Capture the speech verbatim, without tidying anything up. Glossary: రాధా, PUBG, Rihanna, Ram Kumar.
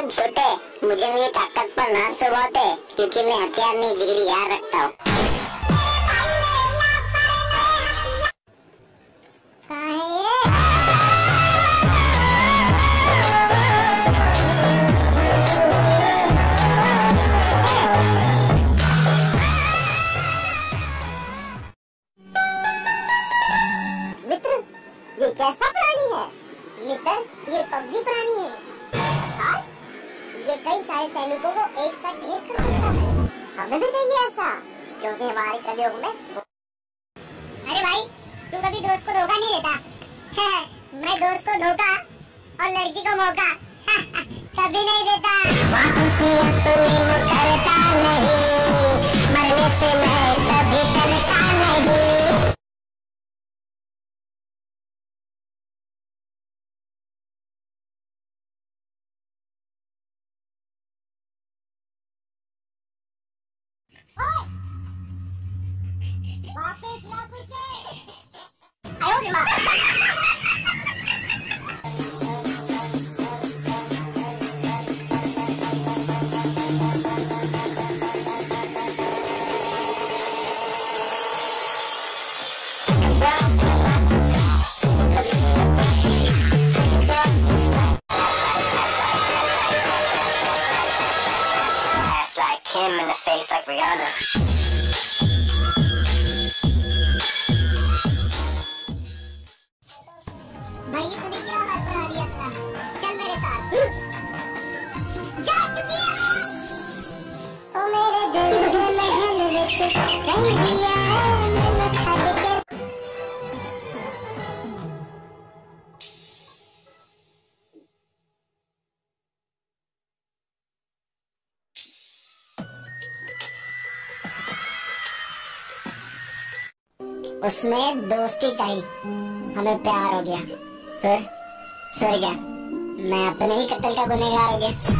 तुम छोटे, मुझे मेरी ताकत पर नाज तो बहुत है, क्योंकि मैं हथियार नहीं जिगरी यार रखता हूँ। मित्र, ये कैसा प्राणी है? मित्र, ये पबजी प्राणी है और ये कई सारे सैनिकों को एक साथ ढेर कर देता है। हमें भी चाहिए ऐसा, क्योंकि हमारे कलयुग में। अरे भाई, तू कभी दोस्त को धोखा नहीं देता। मैं दोस्त को धोखा और लड़की को मौका कभी नहीं देता। वापसियां तुम करता नहीं, मरने से मैं कभी करता नहीं। वापस ना कुछ आयो मां। Him in the face like Rihanna. भाई तूने क्या हाल बना लिया था? चल मेरे साथ। जा चुकी है। ओ मेरे दिल के महल विच रह गया मैं खो के। उसने दोस्ती चाही, हमें प्यार हो गया, फिर फिर क्या मैं अपने ही कत्ल का गुनहगार हो गया।